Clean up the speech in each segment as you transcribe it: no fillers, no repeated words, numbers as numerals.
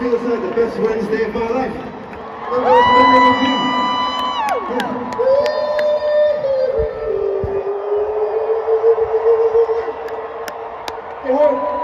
feels like the best Wednesday of my life. Hey, what?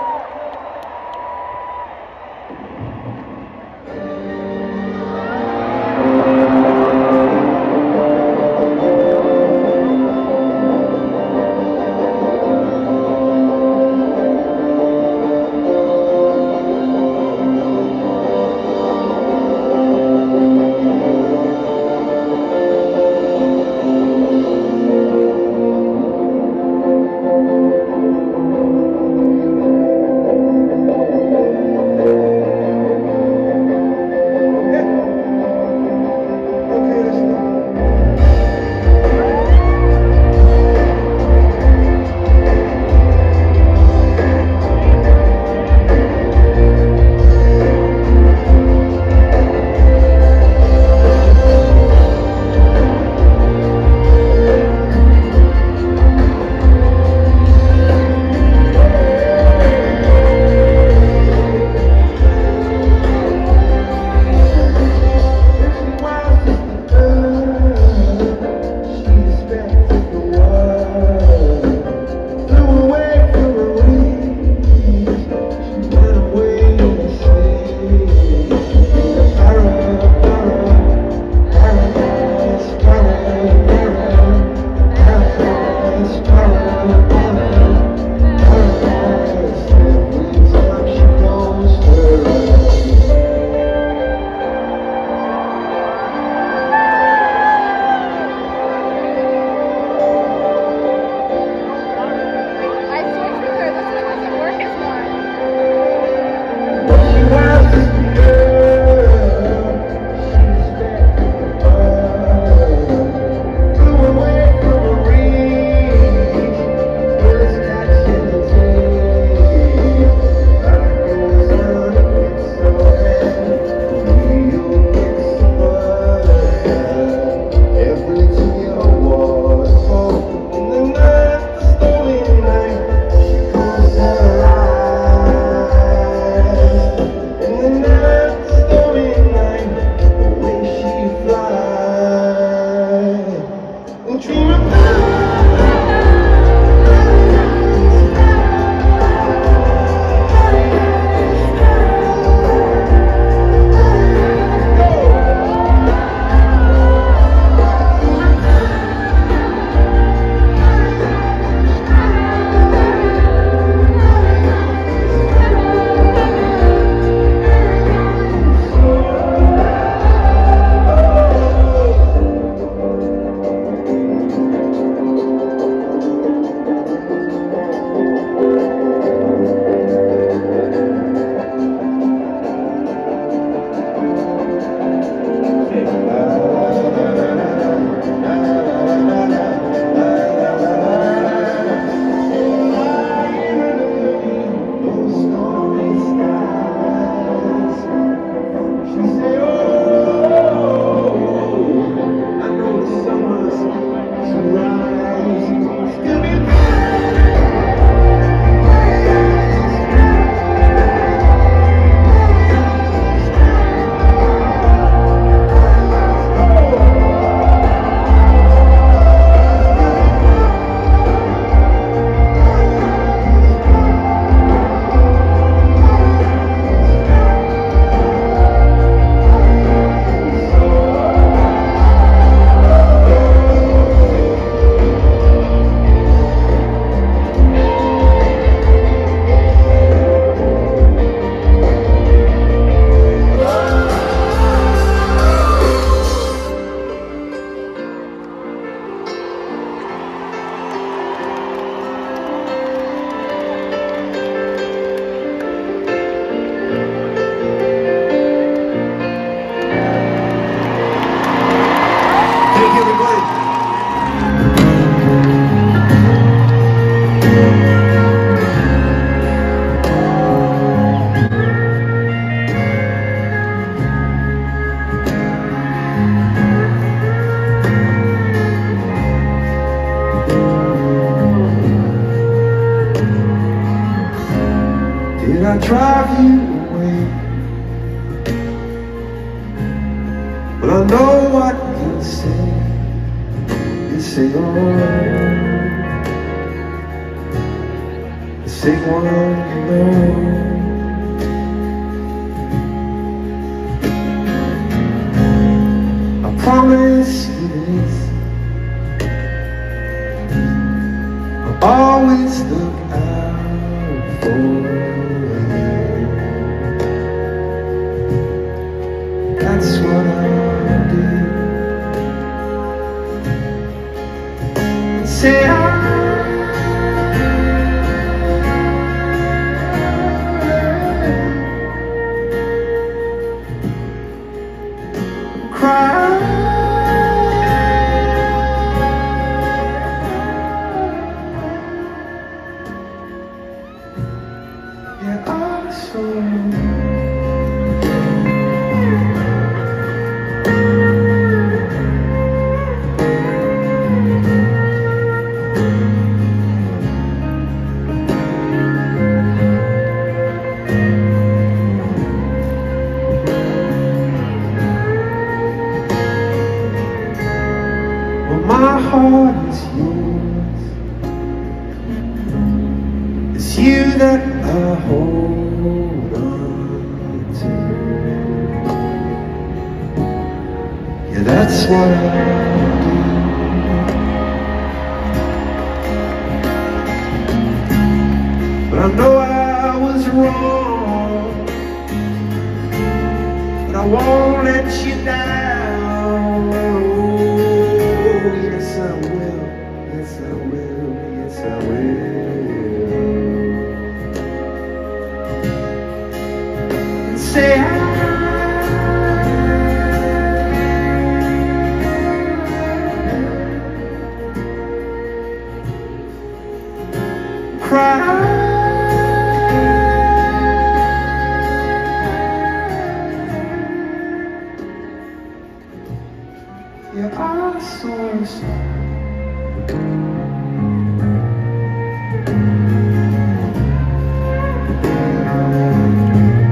Did I drive you away? Now no one can sing. You sing alone. You sing one alone. I promise you this, I'll always look out for you. That's what I did. Say I cry. My heart is yours. It's you that I hold on to. Yeah, that's what I do. But I know I was wrong, but I won't let you down. Yes, I will, yes, I will, yes, I will. And say I cry. Yeah, I'm so sorry.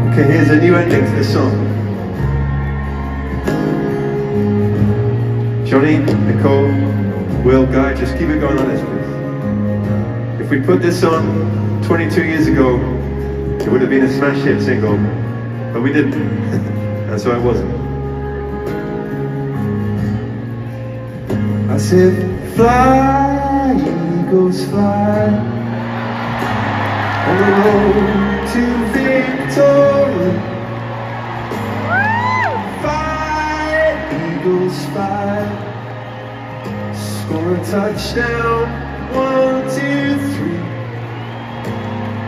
Okay, here's a new ending to the song. Johnny, Nicole, Will, Guy, just keep it going on this, please. If we put this on 22 years ago, it would have been a smash hit single, but we didn't, and so it wasn't. I said, fly, eagles fly, on the road to victory. Five, score a touchdown, 1, 2, 3,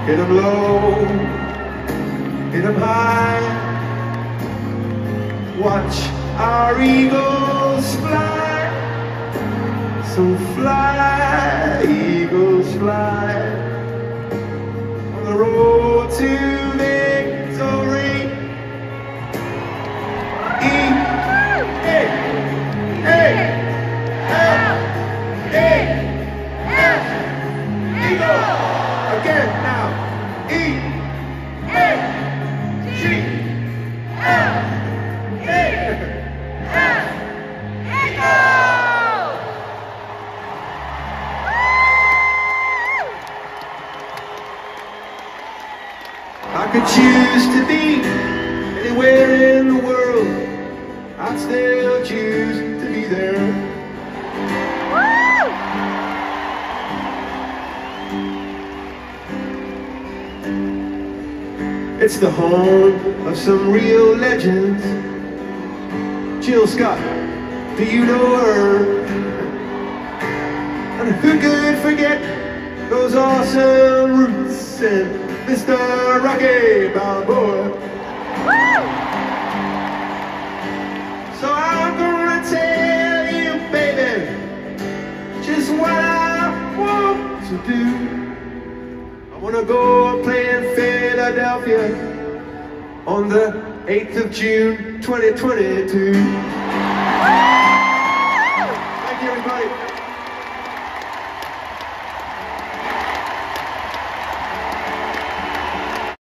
hit 'em low, hit 'em high, watch our eagles fly, so fly, eagles fly, on the road to victory. Again now, I could choose to be anywhere in the world, I'd still choose to be there. It's the home of some real legends. Jill Scott, do you know her? And who could forget those awesome roots and Mr. Rocky Balboa? Woo! So I'm gonna tell you, baby, just what I want to do. I wanna go playing fair Philadelphia on the 8th of June, 2022.